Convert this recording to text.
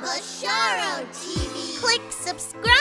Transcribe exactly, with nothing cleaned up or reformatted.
BabaSharo T V. Click subscribe.